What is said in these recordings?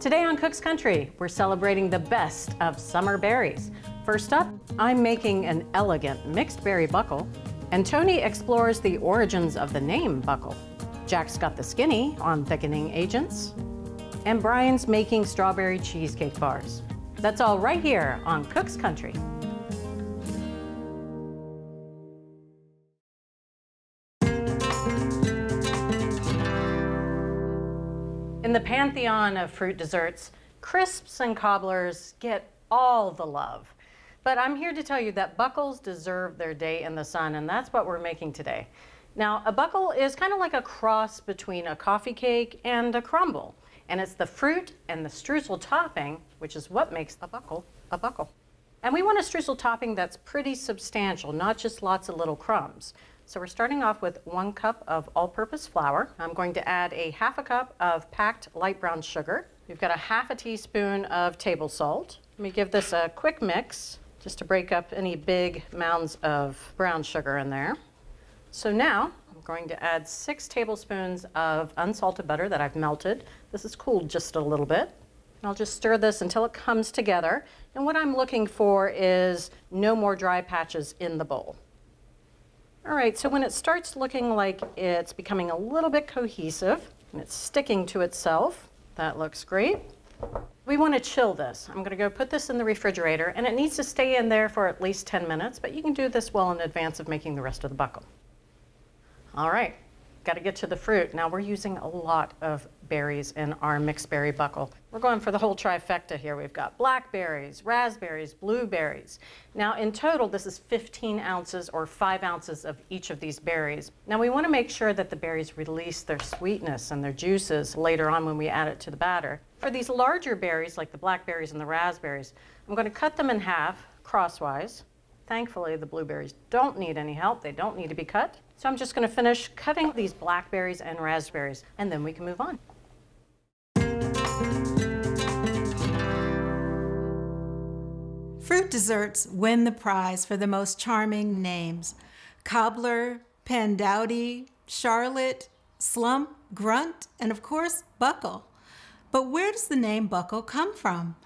Today on Cook's Country, we're celebrating the best of summer berries. First up, I'm making an elegant mixed berry buckle, and Tony explores the origins of the name buckle. Jack's got the skinny on thickening agents, and Brian's making strawberry cheesecake bars. That's all right here on Cook's Country. In the pantheon of fruit desserts, crisps and cobblers get all the love. But I'm here to tell you that buckles deserve their day in the sun, and that's what we're making today. Now, a buckle is kind of like a cross between a coffee cake and a crumble, and it's the fruit and the streusel topping, which is what makes a buckle a buckle. And we want a streusel topping that's pretty substantial, not just lots of little crumbs. So we're starting off with 1 cup of all-purpose flour. I'm going to add a 1/2 cup of packed light brown sugar. We've got a 1/2 teaspoon of table salt. Let me give this a quick mix just to break up any big mounds of brown sugar in there. So now I'm going to add 6 tablespoons of unsalted butter that I've melted. This is cooled just a little bit. And I'll just stir this until it comes together. And what I'm looking for is no more dry patches in the bowl. All right, so when it starts looking like it's becoming a little bit cohesive and it's sticking to itself, that looks great. We want to chill this. I'm going to go put this in the refrigerator, and it needs to stay in there for at least 10 minutes, but you can do this well in advance of making the rest of the buckle. All right, got to get to the fruit. Now we're using a lot of berries in our mixed berry buckle. We're going for the whole trifecta here. We've got blackberries, raspberries, blueberries. Now in total, this is 15 ounces or 5 ounces of each of these berries. Now we want to make sure that the berries release their sweetness and their juices later on when we add it to the batter. For these larger berries, like the blackberries and the raspberries, I'm going to cut them in half crosswise. Thankfully, the blueberries don't need any help. They don't need to be cut. So I'm just going to finish cutting these blackberries and raspberries, and then we can move on. Fruit desserts win the prize for the most charming names. Cobbler, Pandowdy, Charlotte, Slump, Grunt, and of course, Buckle. But where does the name Buckle come from?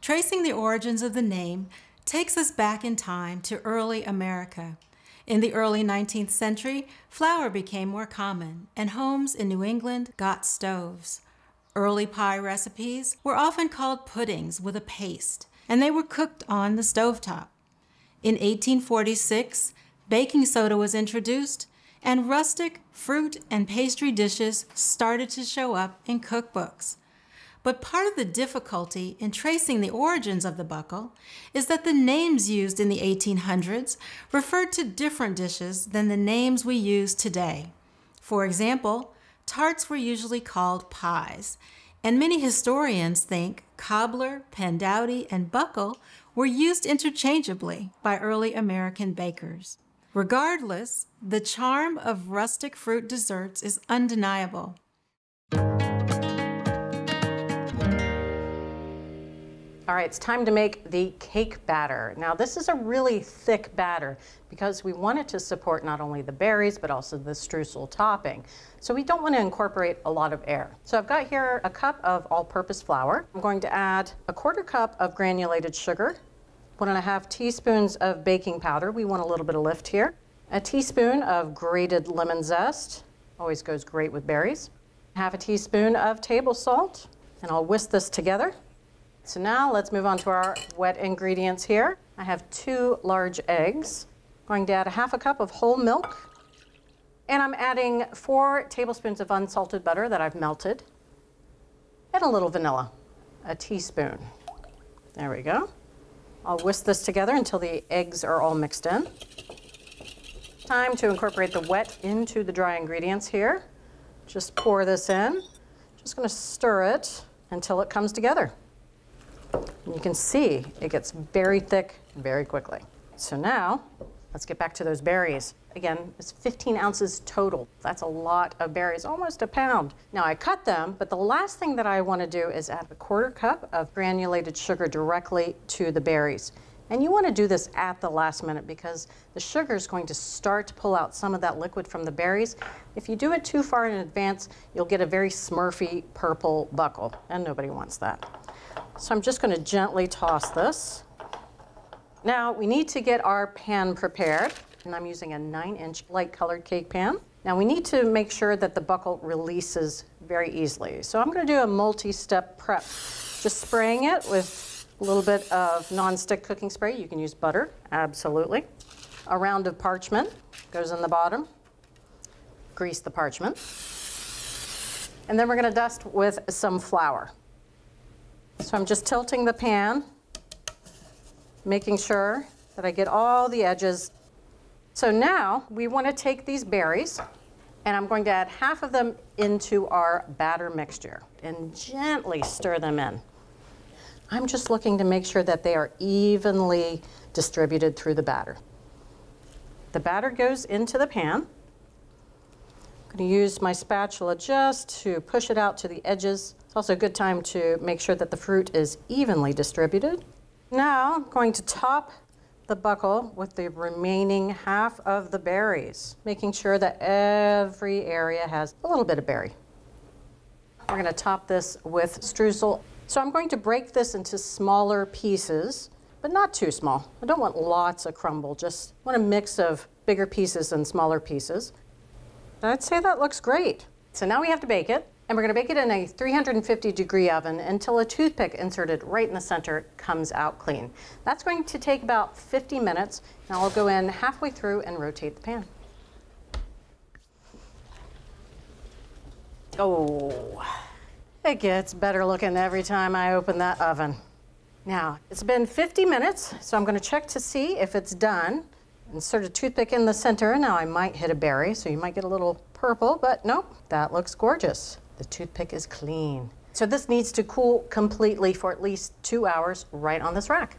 Tracing the origins of the name takes us back in time to early America. In the early 19th century, flour became more common, and homes in New England got stoves. Early pie recipes were often called puddings with a paste, and they were cooked on the stovetop. In 1846, baking soda was introduced, and rustic fruit and pastry dishes started to show up in cookbooks. But part of the difficulty in tracing the origins of the buckle is that the names used in the 1800s referred to different dishes than the names we use today. For example, tarts were usually called pies, and many historians think cobbler, pandowdy, and buckle were used interchangeably by early American bakers. Regardless, the charm of rustic fruit desserts is undeniable. All right, it's time to make the cake batter. Now, this is a really thick batter because we want it to support not only the berries, but also the streusel topping. So we don't want to incorporate a lot of air. So I've got here 1 cup of all-purpose flour. I'm going to add 1/4 cup of granulated sugar, 1.5 teaspoons of baking powder. We want a little bit of lift here. 1 teaspoon of grated lemon zest. Always goes great with berries. 1/2 teaspoon of table salt. And I'll whisk this together. So now let's move on to our wet ingredients here. I have 2 large eggs. I'm going to add 1/2 cup of whole milk. And I'm adding 4 tablespoons of unsalted butter that I've melted. And a little vanilla, 1 teaspoon. There we go. I'll whisk this together until the eggs are all mixed in. Time to incorporate the wet into the dry ingredients here. Just pour this in. Just going to stir it until it comes together. You can see it gets very thick very quickly. So now, let's get back to those berries. Again, it's 15 ounces total. That's a lot of berries, almost a pound. Now I cut them, but the last thing that I want to do is add 1/4 cup of granulated sugar directly to the berries. And you want to do this at the last minute because the sugar is going to start to pull out some of that liquid from the berries. If you do it too far in advance, you'll get a very smurfy purple buckle, and nobody wants that. So I'm just going to gently toss this. Now we need to get our pan prepared, and I'm using a 9-inch light colored cake pan. Now we need to make sure that the buckle releases very easily. So I'm going to do a multi-step prep, just spraying it with a little bit of nonstick cooking spray. You can use butter, absolutely. A round of parchment goes in the bottom. Grease the parchment. And then we're going to dust with some flour. So I'm just tilting the pan, making sure that I get all the edges. So now we want to take these berries, and I'm going to add half of them into our batter mixture and gently stir them in. I'm just looking to make sure that they are evenly distributed through the batter. The batter goes into the pan. I'm going to use my spatula just to push it out to the edges. It's also a good time to make sure that the fruit is evenly distributed. Now I'm going to top the buckle with the remaining half of the berries, making sure that every area has a little bit of berry. We're going to top this with streusel. So I'm going to break this into smaller pieces, but not too small. I don't want lots of crumble, just want a mix of bigger pieces and smaller pieces. I'd say that looks great. So now we have to bake it, and we're going to bake it in a 350-degree oven until a toothpick inserted right in the center comes out clean. That's going to take about 50 minutes, and I'll go in halfway through and rotate the pan. Oh, it gets better looking every time I open that oven. Now, it's been 50 minutes, so I'm going to check to see if it's done. Insert a toothpick in the center. Now I might hit a berry, so you might get a little purple, but nope, that looks gorgeous. The toothpick is clean. So this needs to cool completely for at least 2 hours right on this rack.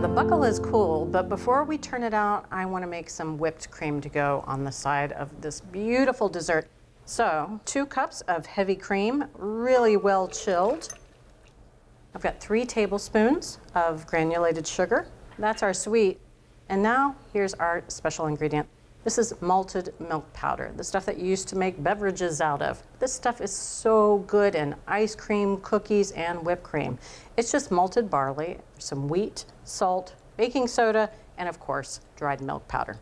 The buckle is cool, but before we turn it out, I want to make some whipped cream to go on the side of this beautiful dessert. So 2 cups of heavy cream, really well chilled. I've got 3 tablespoons of granulated sugar. That's our sweet. And now here's our special ingredient. This is malted milk powder, the stuff that you used to make beverages out of. This stuff is so good in ice cream, cookies, and whipped cream. It's just malted barley, some wheat, salt, baking soda, and of course, dried milk powder.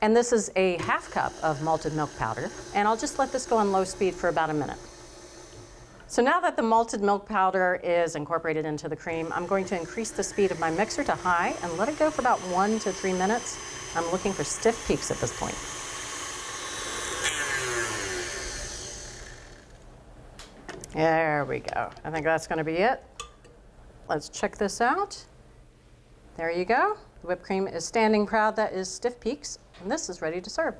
And this is a 1/2 cup of malted milk powder, and I'll just let this go on low speed for about a minute. So now that the malted milk powder is incorporated into the cream, I'm going to increase the speed of my mixer to high and let it go for about 1 to 3 minutes. I'm looking for stiff peaks at this point. There we go. I think that's going to be it. Let's check this out. There you go. The whipped cream is standing proud. That is stiff peaks, and this is ready to serve.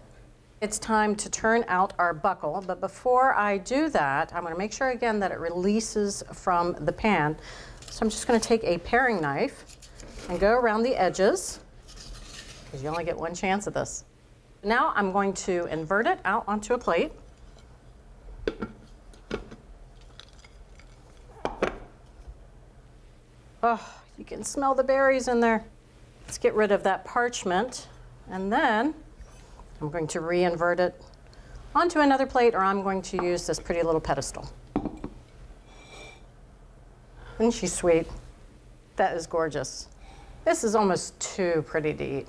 It's time to turn out our buckle, but before I do that, I'm going to make sure again that it releases from the pan. So I'm just going to take a paring knife and go around the edges, because you only get one chance at this. Now I'm going to invert it out onto a plate. Oh, you can smell the berries in there. Let's get rid of that parchment, and then I'm going to re-invert it onto another plate, or I'm going to use this pretty little pedestal. Isn't she sweet? That is gorgeous. This is almost too pretty to eat.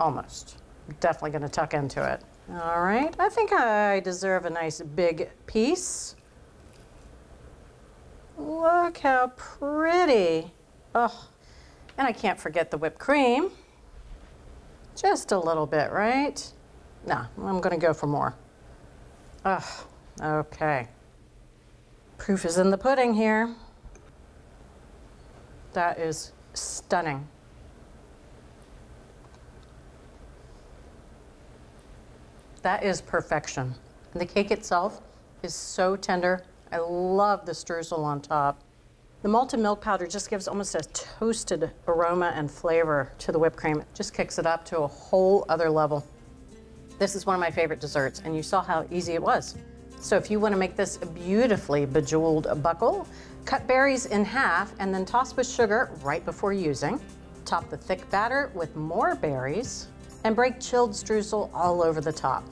Almost. I'm definitely going to tuck into it. All right. I think I deserve a nice big piece. Look how pretty. Oh, and I can't forget the whipped cream. Just a little bit, right? No, I'm going to go for more. Ugh, okay. Proof is in the pudding here. That is stunning. That is perfection. And the cake itself is so tender. I love the streusel on top. The malted milk powder just gives almost a toasted aroma and flavor to the whipped cream. It just kicks it up to a whole other level. This is one of my favorite desserts, and you saw how easy it was. So if you want to make this beautifully bejeweled buckle, Cut berries in half and then toss with sugar right before using. Top the thick batter with more berries and break chilled streusel all over the top.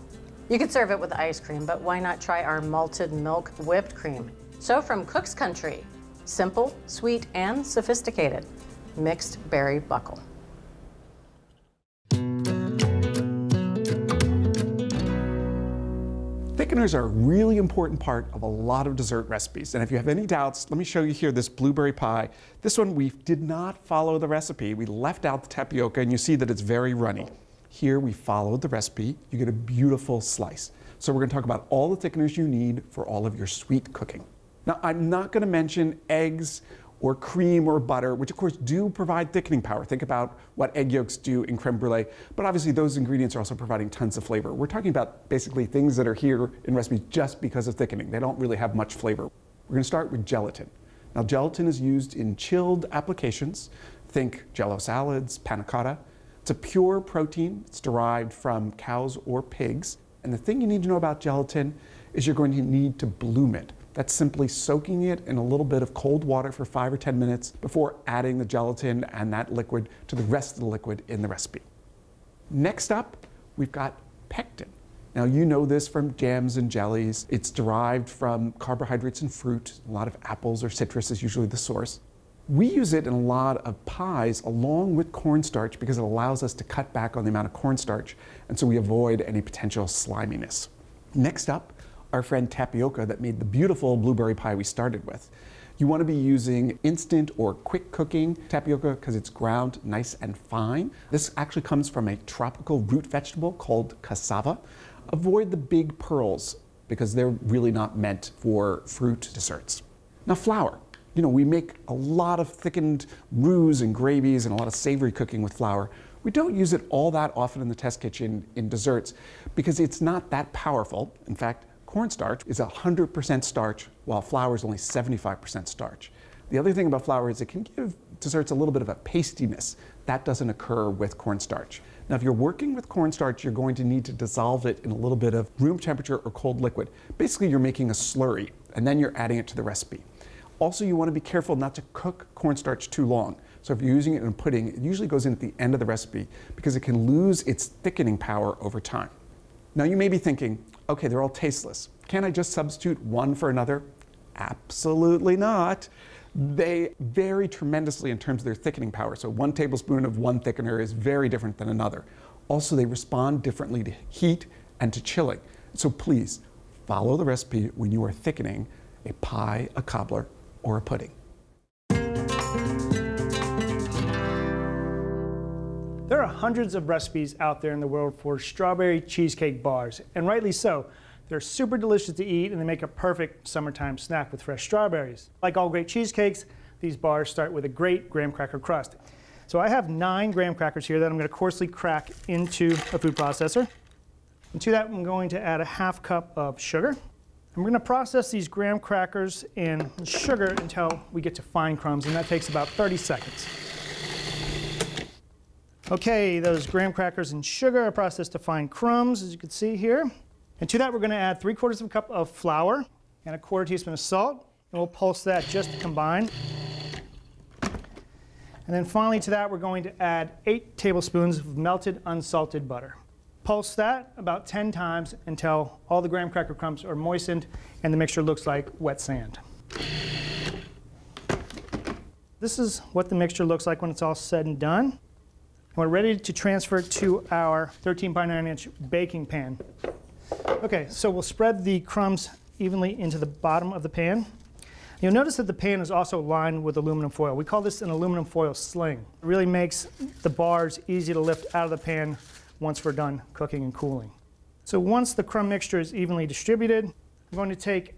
You could serve it with ice cream, but why not try our malted milk whipped cream? So from Cook's Country, simple, sweet, and sophisticated, mixed berry buckle. Thickeners are a really important part of a lot of dessert recipes, and if you have any doubts, let me show you here this blueberry pie. This one we did not follow the recipe. We left out the tapioca, and you see that it's very runny. Here we followed the recipe. You get a beautiful slice. So we're going to talk about all the thickeners you need for all of your sweet cooking. Now, I'm not going to mention eggs or cream or butter, which of course do provide thickening power. Think about what egg yolks do in creme brulee, but obviously those ingredients are also providing tons of flavor. We're talking about basically things that are here in recipes just because of thickening. They don't really have much flavor. We're going to start with gelatin. Now, gelatin is used in chilled applications. Think jello salads, panna cotta. It's a pure protein. It's derived from cows or pigs. And the thing you need to know about gelatin is you're going to need to bloom it. That's simply soaking it in a little bit of cold water for 5 or 10 minutes before adding the gelatin and that liquid to the rest of the liquid in the recipe. Next up, we've got pectin. Now, you know this from jams and jellies. It's derived from carbohydrates and fruit. A lot of apples or citrus is usually the source. We use it in a lot of pies along with cornstarch because it allows us to cut back on the amount of cornstarch, and so we avoid any potential sliminess. Next up, our friend tapioca that made the beautiful blueberry pie we started with. You want to be using instant or quick cooking tapioca because it's ground nice and fine. This actually comes from a tropical root vegetable called cassava. Avoid the big pearls because they're really not meant for fruit desserts. Now, flour. You know, we make a lot of thickened roux and gravies and a lot of savory cooking with flour. We don't use it all that often in the test kitchen in desserts because it's not that powerful. In fact, cornstarch is 100% starch while flour is only 75% starch. The other thing about flour is it can give desserts a little bit of a pastiness. That doesn't occur with cornstarch. Now, if you're working with cornstarch, you're going to need to dissolve it in a little bit of room temperature or cold liquid. Basically, you're making a slurry and then you're adding it to the recipe. Also, you want to be careful not to cook cornstarch too long. So if you're using it in a pudding, it usually goes in at the end of the recipe because it can lose its thickening power over time. Now, you may be thinking, okay, they're all tasteless. Can't I just substitute one for another? Absolutely not. They vary tremendously in terms of their thickening power. So 1 tablespoon of one thickener is very different than another. Also, they respond differently to heat and to chilling. So please follow the recipe when you are thickening a pie, a cobbler, or a pudding. There are hundreds of recipes out there in the world for strawberry cheesecake bars, and rightly so. They're super delicious to eat and they make a perfect summertime snack with fresh strawberries. Like all great cheesecakes, these bars start with a great graham cracker crust. So I have 9 graham crackers here that I'm going to coarsely crack into a food processor. And to that, I'm going to add a ½ cup of sugar. And we're going to process these graham crackers in sugar until we get to fine crumbs, and that takes about 30 seconds. Okay, those graham crackers and sugar are processed to fine crumbs, as you can see here. And to that, we're going to add 3/4 cup of flour and a 1/4 teaspoon of salt, and we'll pulse that just to combine. And then finally to that, we're going to add 8 tablespoons of melted unsalted butter. Pulse that about 10 times until all the graham cracker crumbs are moistened and the mixture looks like wet sand. This is what the mixture looks like when it's all said and done. We're ready to transfer to our 13 by 9 inch baking pan. Okay, so we'll spread the crumbs evenly into the bottom of the pan. You'll notice that the pan is also lined with aluminum foil. We call this an aluminum foil sling. It really makes the bars easy to lift out of the pan once we're done cooking and cooling. So once the crumb mixture is evenly distributed, I'm going to take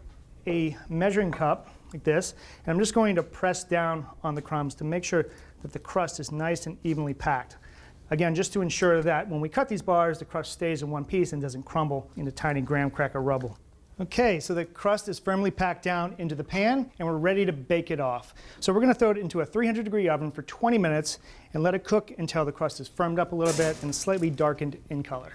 a measuring cup like this, and I'm just going to press down on the crumbs to make sure that the crust is nice and evenly packed. Again, just to ensure that when we cut these bars, the crust stays in one piece and doesn't crumble into tiny graham cracker rubble. Okay, so the crust is firmly packed down into the pan, and we're ready to bake it off. So we're going to throw it into a 300-degree oven for 20 minutes and let it cook until the crust is firmed up a little bit and slightly darkened in color.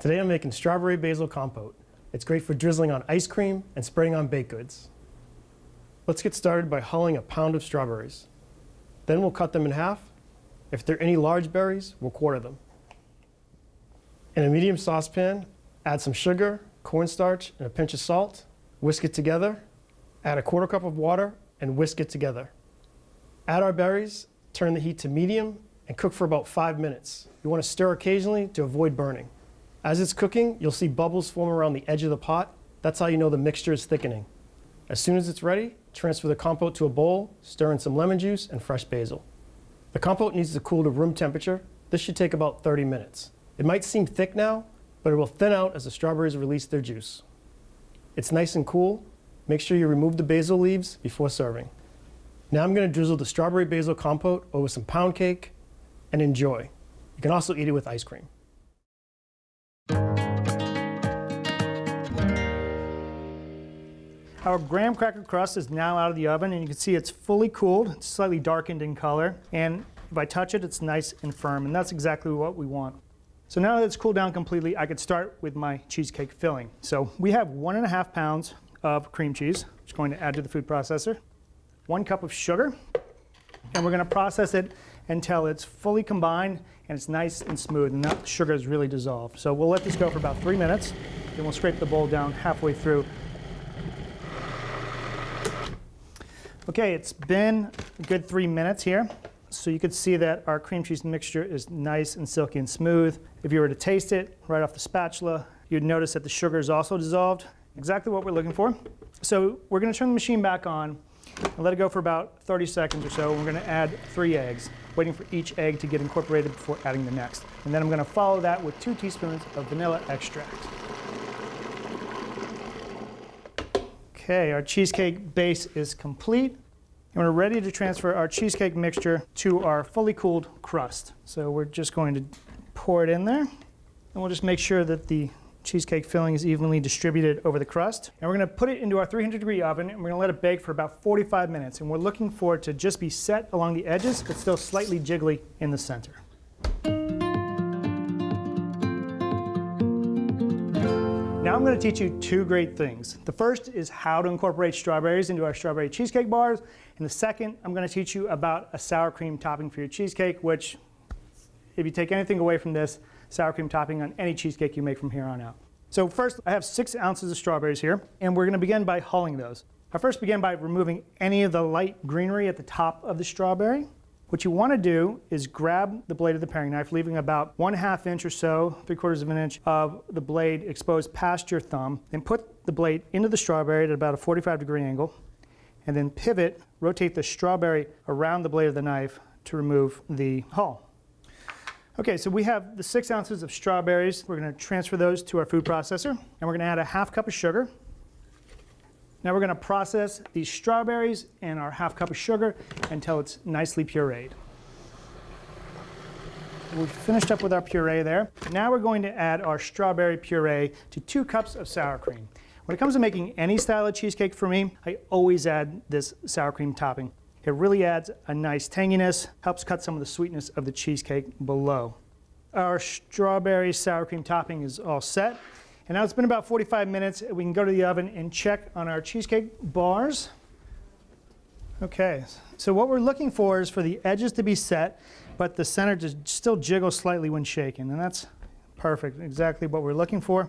Today I'm making strawberry basil compote. It's great for drizzling on ice cream and spraying on baked goods. Let's get started by hulling a pound of strawberries. Then we'll cut them in half. If there are any large berries, we'll quarter them. In a medium saucepan, add some sugar, cornstarch, and a pinch of salt. Whisk it together. Add a quarter cup of water and whisk it together. Add our berries, turn the heat to medium, and cook for about 5 minutes. You want to stir occasionally to avoid burning. As it's cooking, you'll see bubbles form around the edge of the pot. That's how you know the mixture is thickening. As soon as it's ready, transfer the compote to a bowl, stir in some lemon juice and fresh basil. The compote needs to cool to room temperature. This should take about 30 minutes. It might seem thick now, but it will thin out as the strawberries release their juice. It's nice and cool. Make sure you remove the basil leaves before serving. Now I'm going to drizzle the strawberry basil compote over some pound cake and enjoy. You can also eat it with ice cream. Our graham cracker crust is now out of the oven, and you can see it's fully cooled. It's slightly darkened in color, and if I touch it, it's nice and firm, and that's exactly what we want. So now that it's cooled down completely, I could start with my cheesecake filling. So we have 1.5 pounds of cream cheese, which I'm going to add to the food processor, 1 cup of sugar, and we're going to process it until it's fully combined and it's nice and smooth, and that sugar is really dissolved. So we'll let this go for about 3 minutes, then we'll scrape the bowl down halfway through. Okay, it's been a good 3 minutes here. So you can see that our cream cheese mixture is nice and silky and smooth. If you were to taste it right off the spatula, you'd notice that the sugar is also dissolved. Exactly what we're looking for. So we're gonna turn the machine back on and let it go for about 30 seconds or so. We're gonna add 3 eggs, waiting for each egg to get incorporated before adding the next. And then I'm gonna follow that with 2 teaspoons of vanilla extract. Okay, our cheesecake base is complete, and we're ready to transfer our cheesecake mixture to our fully cooled crust. So we're just going to pour it in there, and we'll just make sure that the cheesecake filling is evenly distributed over the crust. And we're going to put it into our 300-degree oven, and we're going to let it bake for about 45 minutes, and we're looking for it to just be set along the edges, but still slightly jiggly in the center. Now I'm going to teach you 2 great things. The first is how to incorporate strawberries into our strawberry cheesecake bars, and the second, I'm going to teach you about a sour cream topping for your cheesecake, which, if you take anything away from this, sour cream topping on any cheesecake you make from here on out. So first, I have 6 ounces of strawberries here, and we're going to begin by hulling those. I first begin by removing any of the light greenery at the top of the strawberry. What you want to do is grab the blade of the paring knife, leaving about 1/2 inch or so, 3/4 inch of the blade exposed past your thumb, then put the blade into the strawberry at about a 45-degree angle, and then pivot, rotate the strawberry around the blade of the knife to remove the hull. Okay, so we have the 6 ounces of strawberries. We're going to transfer those to our food processor, and we're going to add a 1/2 cup of sugar. Now we're going to process these strawberries and our 1/2 cup of sugar until it's nicely pureed. We've finished up with our puree there. Now we're going to add our strawberry puree to 2 cups of sour cream. When it comes to making any style of cheesecake for me, I always add this sour cream topping. It really adds a nice tanginess, helps cut some of the sweetness of the cheesecake below. Our strawberry sour cream topping is all set. And now it's been about 45 minutes. We can go to the oven and check on our cheesecake bars. Okay, so what we're looking for is for the edges to be set, but the center to still jiggle slightly when shaken, and that's perfect, exactly what we're looking for.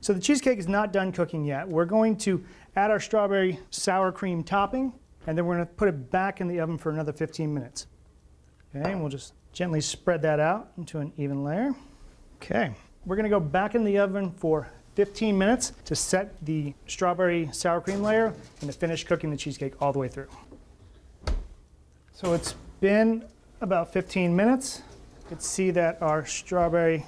So the cheesecake is not done cooking yet. We're going to add our strawberry sour cream topping, and then we're gonna put it back in the oven for another 15 minutes. Okay, and we'll just gently spread that out into an even layer. Okay, we're gonna go back in the oven for 15 minutes to set the strawberry sour cream layer and to finish cooking the cheesecake all the way through. So it's been about 15 minutes. You can see that our strawberry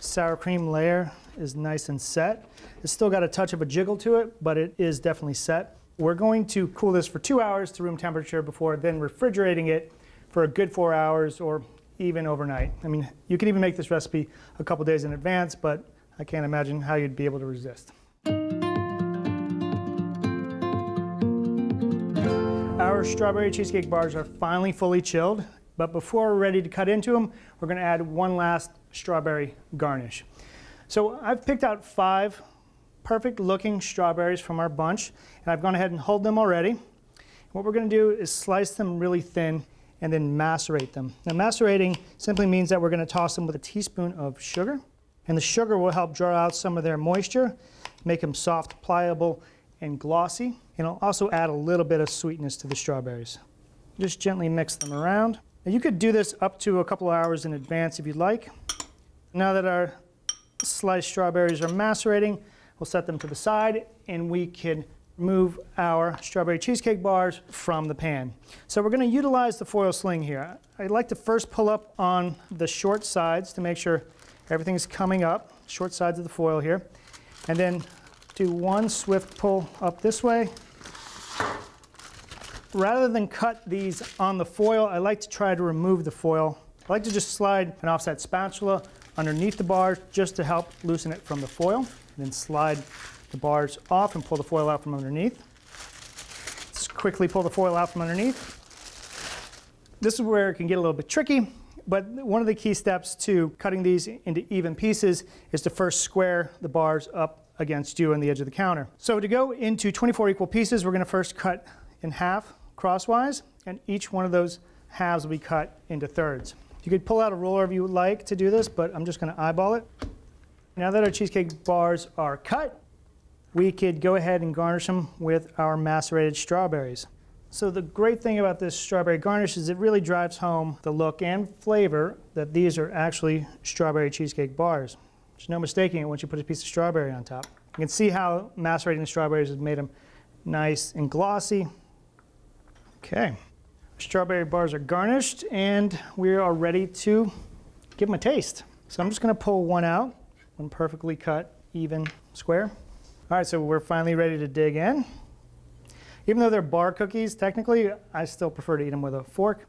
sour cream layer is nice and set. It's still got a touch of a jiggle to it, but it is definitely set. We're going to cool this for 2 hours to room temperature before then refrigerating it for a good 4 hours or even overnight. I mean, you can even make this recipe a couple days in advance, but I can't imagine how you'd be able to resist. Our strawberry cheesecake bars are finally fully chilled, but before we're ready to cut into them, we're going to add 1 last strawberry garnish. So I've picked out 5 perfect looking strawberries from our bunch, and I've gone ahead and hulled them already. What we're going to do is slice them really thin and then macerate them. Now macerating simply means that we're going to toss them with a teaspoon of sugar, and the sugar will help draw out some of their moisture, make them soft, pliable, and glossy, and it'll also add a little bit of sweetness to the strawberries. Just gently mix them around. Now you could do this up to a couple of hours in advance if you'd like. Now that our sliced strawberries are macerating, we'll set them to the side and we can remove our strawberry cheesecake bars from the pan. So we're going to utilize the foil sling here. I'd like to first pull up on the short sides to make sure everything's coming up, short sides of the foil here, and then do one swift pull up this way. Rather than cut these on the foil, I like to try to remove the foil. I like to just slide an offset spatula underneath the bars just to help loosen it from the foil, and then slide the bars off and pull the foil out from underneath. Just quickly pull the foil out from underneath. This is where it can get a little bit tricky, but one of the key steps to cutting these into even pieces is to first square the bars up against you on the edge of the counter. So to go into 24 equal pieces, we're going to first cut in half crosswise, and each one of those halves will be cut into thirds. You could pull out a ruler if you would like to do this, but I'm just going to eyeball it. Now that our cheesecake bars are cut, we could go ahead and garnish them with our macerated strawberries. So the great thing about this strawberry garnish is it really drives home the look and flavor that these are actually strawberry cheesecake bars. There's no mistaking it once you put a piece of strawberry on top. You can see how macerating the strawberries has made them nice and glossy. Okay, strawberry bars are garnished and we are ready to give them a taste. So I'm just going to pull one out, one perfectly cut, even, square. All right, so we're finally ready to dig in. Even though they're bar cookies, technically, I still prefer to eat them with a fork.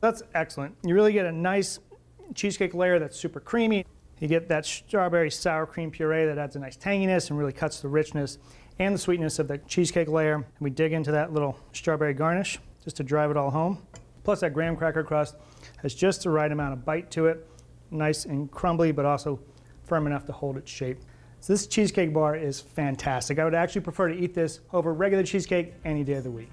That's excellent. You really get a nice cheesecake layer that's super creamy. You get that strawberry sour cream puree that adds a nice tanginess and really cuts the richness and the sweetness of the cheesecake layer. And we dig into that little strawberry garnish just to drive it all home. Plus that graham cracker crust has just the right amount of bite to it. Nice and crumbly, but also firm enough to hold its shape. So this cheesecake bar is fantastic. I would actually prefer to eat this over regular cheesecake any day of the week.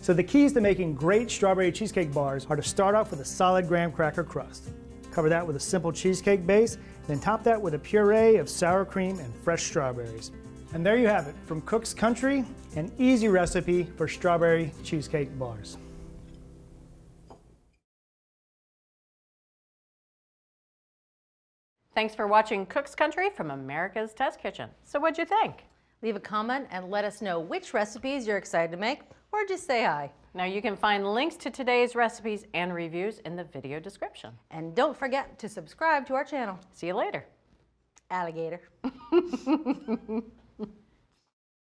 So the keys to making great strawberry cheesecake bars are to start off with a solid graham cracker crust. Cover that with a simple cheesecake base, then top that with a puree of sour cream and fresh strawberries. And there you have it, from Cook's Country, an easy recipe for strawberry cheesecake bars. Thanks for watching Cook's Country from America's Test Kitchen. So what'd you think? Leave a comment and let us know which recipes you're excited to make, or just say hi. Now you can find links to today's recipes and reviews in the video description. And don't forget to subscribe to our channel. See you later. Alligator.